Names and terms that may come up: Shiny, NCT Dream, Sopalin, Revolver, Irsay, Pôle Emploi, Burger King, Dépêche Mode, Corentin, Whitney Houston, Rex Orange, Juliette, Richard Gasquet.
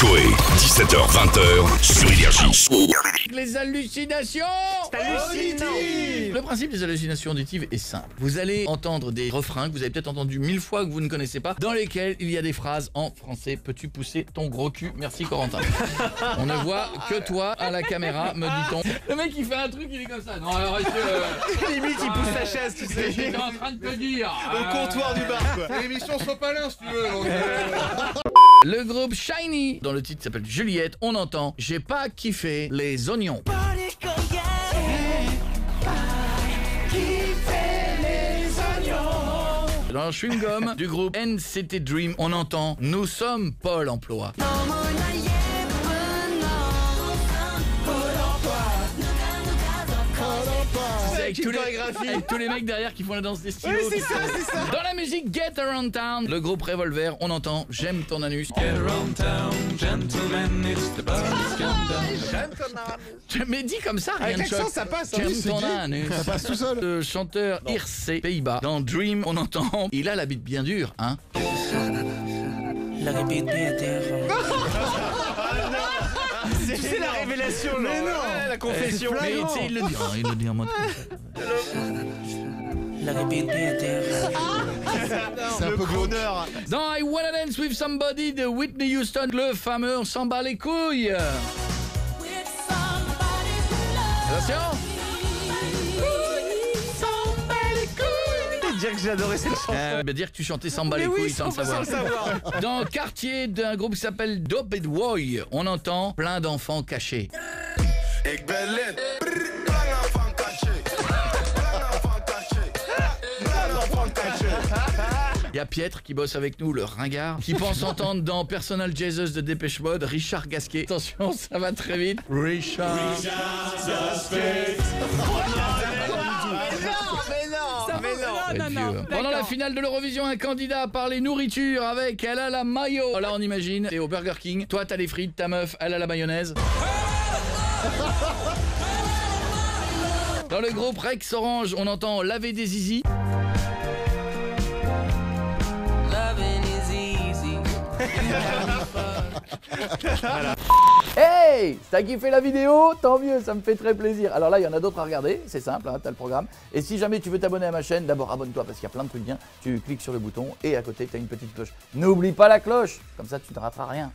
Coé, 17h-20h sur Énergie. Les hallucinations auditives. Le principe des hallucinations auditives est simple. Vous allez entendre des refrains que vous avez peut-être entendus 1000 fois, que vous ne connaissez pas, dans lesquels il y a des phrases en français. Peux-tu pousser ton gros cul? Merci Corentin. On ne voit que toi à la caméra, me dit-on. Le mec il fait un truc, il est comme ça. Non alors limite il pousse sa chaise, tu sais. J'étais en train de te dire. Au comptoir du bar quoi. L'émission Sopalin si tu veux. Donc, le groupe Shiny, dont le titre s'appelle Juliette, on entend « J'ai pas kiffé les oignons ». Dans le chewing-gum du groupe NCT Dream, on entend « Nous sommes Pôle Emploi ». Avec tous les mecs derrière qui font la danse des stylos. Oui, c'est ça, c'est ça. Dans la musique Get Around Town, le groupe Revolver, on entend J'aime ton anus. Get around town, gentlemen, it's the best. J'aime ton anus. Mais dis comme ça, rien de choc. Ça passe. J'aime ton anus. Ça passe tout seul. Le chanteur Irsay, Pays-Bas. Dans Dream, on entend il a la bite bien dure, hein. La bite bien dure. C'est la révélation, là. Mais non, ouais, la confession. Mais tu sais, il le dit. Oh, il le dit en mode. La répète bien terre. C'est un peu bonheur. Dans I Wanna Dance With Somebody de Whitney Houston, le fameux on s'en bat les couilles. Attention. Dire que j'adorais cette chanson. Dire que tu chantais Samba les couilles sans le savoir. Dans le quartier d'un groupe qui s'appelle Dépêche Mode, on entend plein d'enfants cachés. Il y a Pietre qui bosse avec nous, le ringard, qui pense entendre dans Personal Jesus de Dépêche Mode, Richard Gasquet. Attention, ça va très vite. Richard Gasquet. Non. Pendant la finale de l'Eurovision, un candidat a parlé nourriture avec elle a la mayo. Là on imagine, t'es au Burger King, toi t'as les frites, ta meuf elle a la mayonnaise. Dans le groupe Rex Orange, on entend laver des zizi. Voilà. Hey, t'as kiffé la vidéo? Tant mieux, ça me fait très plaisir. Alors là, il y en a d'autres à regarder, c'est simple, hein, t'as le programme. Et si jamais tu veux t'abonner à ma chaîne, d'abord abonne-toi parce qu'il y a plein de trucs bien. Tu cliques sur le bouton et à côté, t'as une petite cloche. N'oublie pas la cloche, comme ça tu ne rateras rien.